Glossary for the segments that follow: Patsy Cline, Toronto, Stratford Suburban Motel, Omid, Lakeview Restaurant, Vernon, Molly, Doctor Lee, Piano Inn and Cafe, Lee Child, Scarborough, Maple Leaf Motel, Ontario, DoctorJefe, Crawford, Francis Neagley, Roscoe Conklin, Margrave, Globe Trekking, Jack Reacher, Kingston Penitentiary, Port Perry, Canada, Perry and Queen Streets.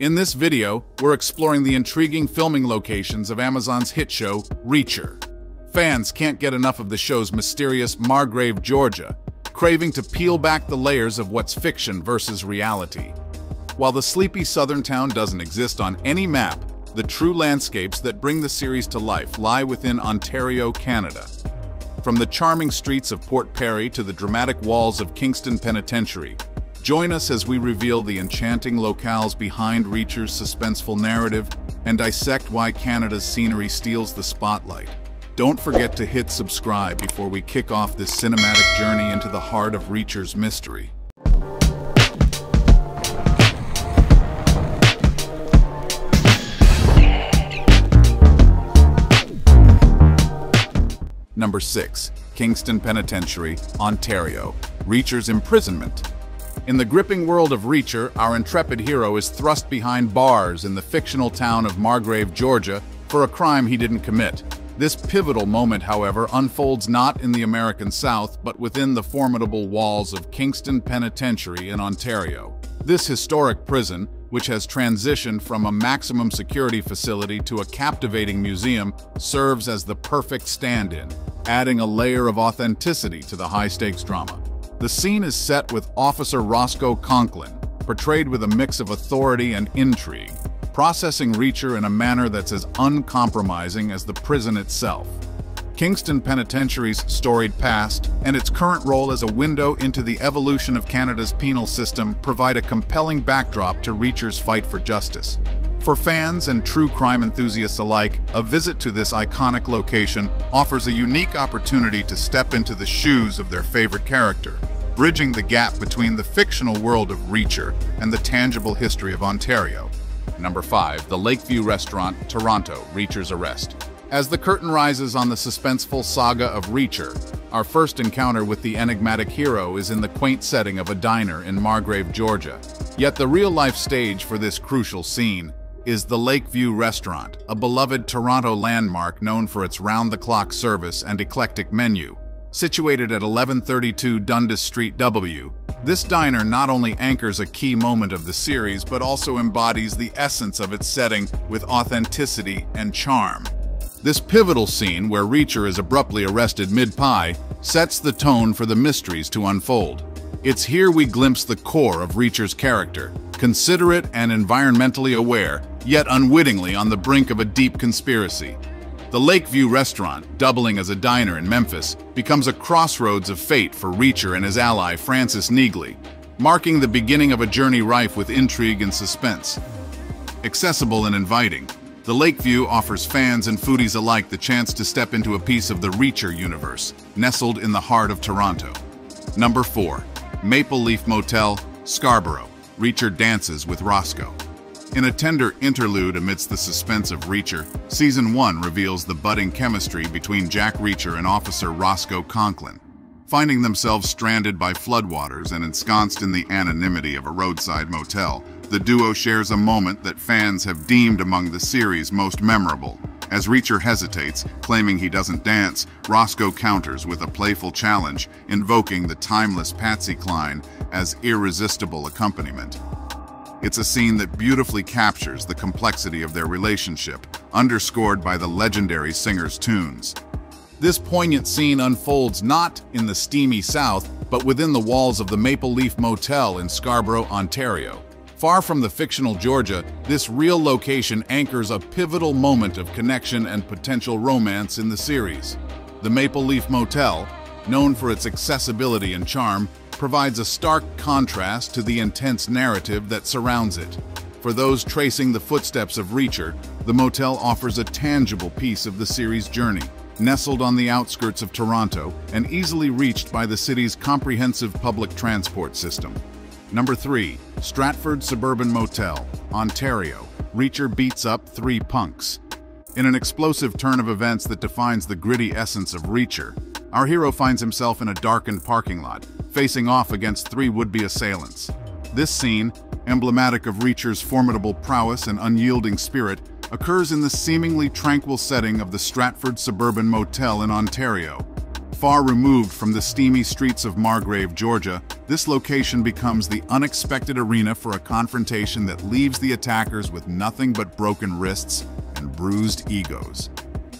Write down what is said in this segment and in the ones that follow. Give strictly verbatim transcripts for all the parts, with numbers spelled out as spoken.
In this video, we're exploring the intriguing filming locations of Amazon's hit show, Reacher. Fans can't get enough of the show's mysterious Margrave, Georgia, craving to peel back the layers of what's fiction versus reality. While the sleepy southern town doesn't exist on any map, the true landscapes that bring the series to life lie within Ontario, Canada. From the charming streets of Port Perry to the dramatic walls of Kingston Penitentiary, join us as we reveal the enchanting locales behind Reacher's suspenseful narrative and dissect why Canada's scenery steals the spotlight. Don't forget to hit subscribe before we kick off this cinematic journey into the heart of Reacher's mystery. Number six. Kingston Penitentiary, Ontario. Reacher's imprisonment. In the gripping world of Reacher, our intrepid hero is thrust behind bars in the fictional town of Margrave, Georgia, for a crime he didn't commit. This pivotal moment, however, unfolds not in the American South, but within the formidable walls of Kingston Penitentiary in Ontario. This historic prison, which has transitioned from a maximum security facility to a captivating museum, serves as the perfect stand-in, adding a layer of authenticity to the high-stakes drama. The scene is set with Officer Roscoe Conklin, portrayed with a mix of authority and intrigue, processing Reacher in a manner that's as uncompromising as the prison itself. Kingston Penitentiary's storied past and its current role as a window into the evolution of Canada's penal system provide a compelling backdrop to Reacher's fight for justice. For fans and true crime enthusiasts alike, a visit to this iconic location offers a unique opportunity to step into the shoes of their favorite character, bridging the gap between the fictional world of Reacher and the tangible history of Ontario. Number five. The Lakeview Restaurant, Toronto, Reacher's arrest. As the curtain rises on the suspenseful saga of Reacher, our first encounter with the enigmatic hero is in the quaint setting of a diner in Margrave, Georgia. Yet the real-life stage for this crucial scene is the Lakeview Restaurant, a beloved Toronto landmark known for its round-the-clock service and eclectic menu. Situated at eleven thirty-two Dundas Street W, this diner not only anchors a key moment of the series, but also embodies the essence of its setting with authenticity and charm. This pivotal scene, where Reacher is abruptly arrested mid-pie, sets the tone for the mysteries to unfold. It's here we glimpse the core of Reacher's character, considerate and environmentally aware, yet unwittingly on the brink of a deep conspiracy. The Lakeview Restaurant, doubling as a diner in Memphis, becomes a crossroads of fate for Reacher and his ally Francis Neagley, marking the beginning of a journey rife with intrigue and suspense. Accessible and inviting, the Lakeview offers fans and foodies alike the chance to step into a piece of the Reacher universe, nestled in the heart of Toronto. Number four. Maple Leaf Motel, Scarborough. Reacher dances with Roscoe. In a tender interlude amidst the suspense of Reacher, Season one reveals the budding chemistry between Jack Reacher and Officer Roscoe Conklin. Finding themselves stranded by floodwaters and ensconced in the anonymity of a roadside motel, the duo shares a moment that fans have deemed among the series' most memorable. As Reacher hesitates, claiming he doesn't dance, Roscoe counters with a playful challenge, invoking the timeless Patsy Cline as irresistible accompaniment. It's a scene that beautifully captures the complexity of their relationship, underscored by the legendary singer's tunes. This poignant scene unfolds not in the steamy South, but within the walls of the Maple Leaf Motel in Scarborough, Ontario. Far from the fictional Georgia, this real location anchors a pivotal moment of connection and potential romance in the series. The Maple Leaf Motel, known for its accessibility and charm, provides a stark contrast to the intense narrative that surrounds it. For those tracing the footsteps of Reacher, the motel offers a tangible piece of the series' journey. Nestled on the outskirts of Toronto and easily reached by the city's comprehensive public transport system. Number three. Stratford Suburban Motel, Ontario. Reacher beats up three punks. In an explosive turn of events that defines the gritty essence of Reacher, our hero finds himself in a darkened parking lot, facing off against three would-be assailants. This scene, emblematic of Reacher's formidable prowess and unyielding spirit, occurs in the seemingly tranquil setting of the Stratford Suburban Motel in Ontario. far removed from the steamy streets of Margrave, Georgia, this location becomes the unexpected arena for a confrontation that leaves the attackers with nothing but broken wrists and bruised egos.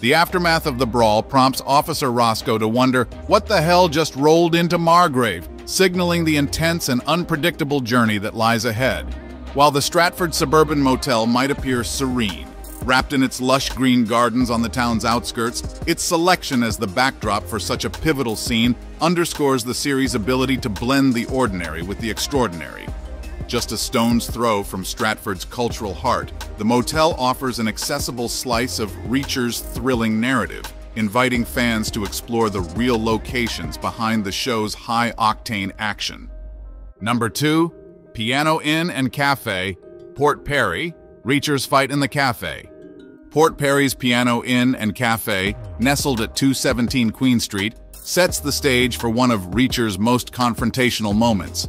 The aftermath of the brawl prompts Officer Roscoe to wonder what the hell just rolled into Margrave, signaling the intense and unpredictable journey that lies ahead. While the Stratford Suburban Motel might appear serene, wrapped in its lush green gardens on the town's outskirts, its selection as the backdrop for such a pivotal scene underscores the series' ability to blend the ordinary with the extraordinary. Just a stone's throw from Stratford's cultural heart, the motel offers an accessible slice of Reacher's thrilling narrative, inviting fans to explore the real locations behind the show's high-octane action. Number two, Piano Inn and Cafe, Port Perry, Reacher's Fight in the Cafe. Port Perry's Piano Inn and Cafe, nestled at two seventeen Queen Street, sets the stage for one of Reacher's most confrontational moments.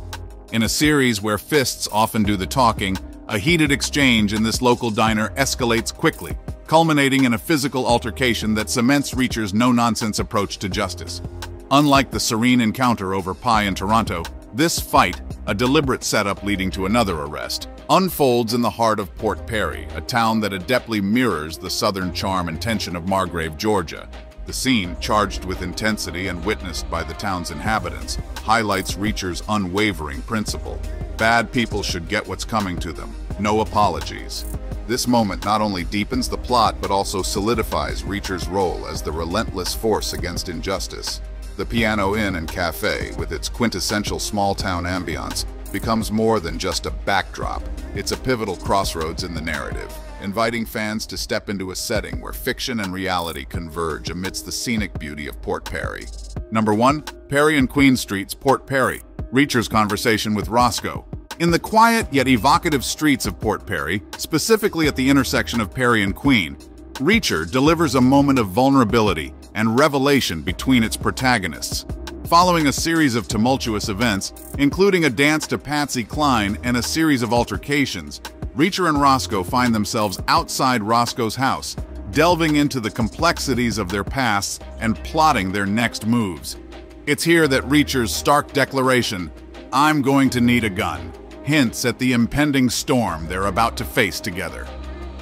In a series where fists often do the talking, a heated exchange in this local diner escalates quickly, culminating in a physical altercation that cements Reacher's no-nonsense approach to justice. Unlike the serene encounter over pie in Toronto, this fight, a deliberate setup leading to another arrest, unfolds in the heart of Port Perry, a town that adeptly mirrors the southern charm and tension of Margrave, Georgia. The scene, charged with intensity and witnessed by the town's inhabitants, highlights Reacher's unwavering principle. Bad people should get what's coming to them. No apologies. This moment not only deepens the plot but also solidifies Reacher's role as the relentless force against injustice. The Piano Inn and Cafe, with its quintessential small-town ambiance, becomes more than just a backdrop. It's a pivotal crossroads in the narrative, inviting fans to step into a setting where fiction and reality converge amidst the scenic beauty of Port Perry. Number one, Perry and Queen Streets, Port Perry, Reacher's conversation with Roscoe. In the quiet yet evocative streets of Port Perry, specifically at the intersection of Perry and Queen, Reacher delivers a moment of vulnerability and revelation between its protagonists. Following a series of tumultuous events, including a dance to Patsy Cline and a series of altercations, Reacher and Roscoe find themselves outside Roscoe's house, delving into the complexities of their pasts and plotting their next moves. It's here that Reacher's stark declaration, "I'm going to need a gun," hints at the impending storm they're about to face together.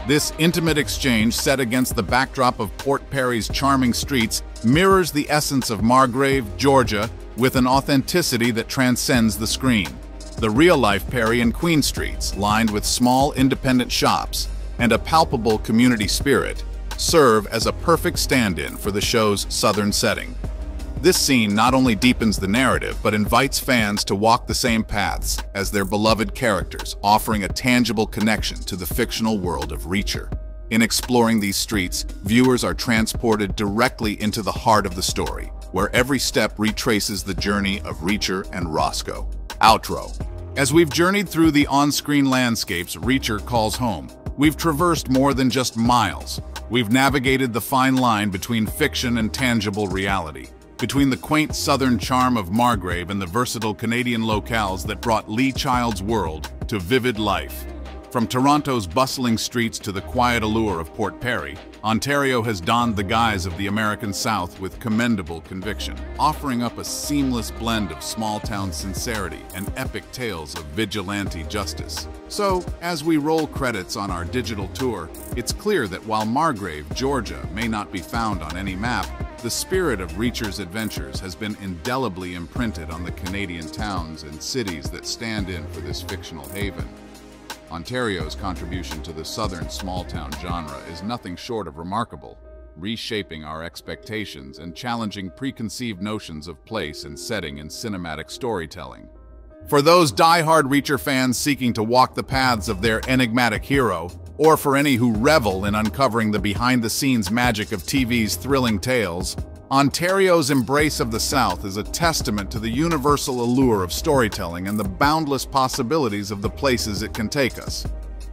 This intimate exchange, set against the backdrop of Port Perry's charming streets, mirrors the essence of Margrave, Georgia, with an authenticity that transcends the screen. The real-life Perry and Queen Streets, lined with small independent shops and a palpable community spirit, serve as a perfect stand-in for the show's southern setting. This scene not only deepens the narrative, but invites fans to walk the same paths as their beloved characters, offering a tangible connection to the fictional world of Reacher. In exploring these streets, viewers are transported directly into the heart of the story, where every step retraces the journey of Reacher and Roscoe. Outro. As we've journeyed through the on-screen landscapes Reacher calls home, we've traversed more than just miles. We've navigated the fine line between fiction and tangible reality, between the quaint southern charm of Margrave and the versatile Canadian locales that brought Lee Child's world to vivid life. From Toronto's bustling streets to the quiet allure of Port Perry, Ontario has donned the guise of the American South with commendable conviction, offering up a seamless blend of small-town sincerity and epic tales of vigilante justice. So, as we roll credits on our digital tour, it's clear that while Margrave, Georgia may not be found on any map, the spirit of Reacher's adventures has been indelibly imprinted on the Canadian towns and cities that stand in for this fictional haven. Ontario's contribution to the southern small-town genre is nothing short of remarkable, reshaping our expectations and challenging preconceived notions of place and setting in cinematic storytelling. For those die-hard Reacher fans seeking to walk the paths of their enigmatic hero, or for any who revel in uncovering the behind-the-scenes magic of T V's thrilling tales, Ontario's embrace of the South is a testament to the universal allure of storytelling and the boundless possibilities of the places it can take us.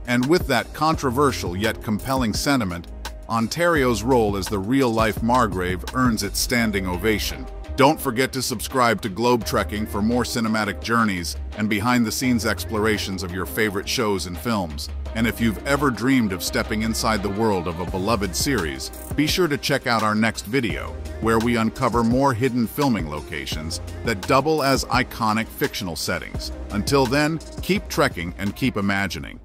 And with that controversial yet compelling sentiment, Ontario's role as the real-life Margrave earns its standing ovation. Don't forget to subscribe to Globe Trekking for more cinematic journeys and behind-the-scenes explorations of your favorite shows and films. And if you've ever dreamed of stepping inside the world of a beloved series, be sure to check out our next video, where we uncover more hidden filming locations that double as iconic fictional settings. Until then, keep trekking and keep imagining.